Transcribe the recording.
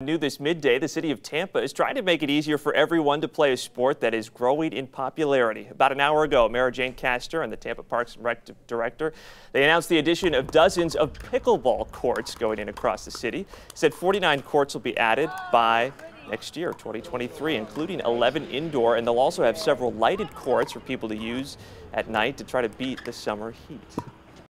New this midday, the city of Tampa is trying to make it easier for everyone to play a sport that is growing in popularity. About an hour ago, Mayor Jane Castor and the Tampa Parks and Rec director, they announced the addition of dozens of pickleball courts going in across the city. Said 49 courts will be added by next year, 2023, including 11 indoor, and they'll also have several lighted courts for people to use at night to try to beat the summer heat.